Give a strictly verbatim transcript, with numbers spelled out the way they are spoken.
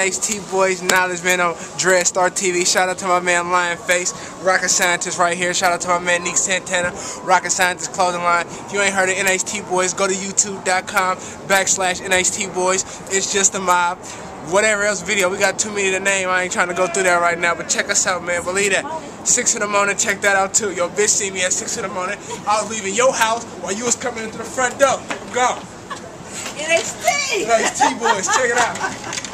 N H T Boys, Knowledge Man on Dreadstar T V. Shout out to my man Lion Face, rocket scientist right here. Shout out to my man Nick Santana, rocket scientist clothing line. If you ain't heard of N H T Boys, go to youtube.com backslash NHT Boys. It's just a mob. Whatever else video, we got too many to name. I ain't trying to go through that right now, but check us out, man. Believe that. Six in the morning, check that out too. Yo, bitch, see me at six in the morning. I was leaving your house while you was coming into the front door. Go. N H T! N H T Boys, check it out.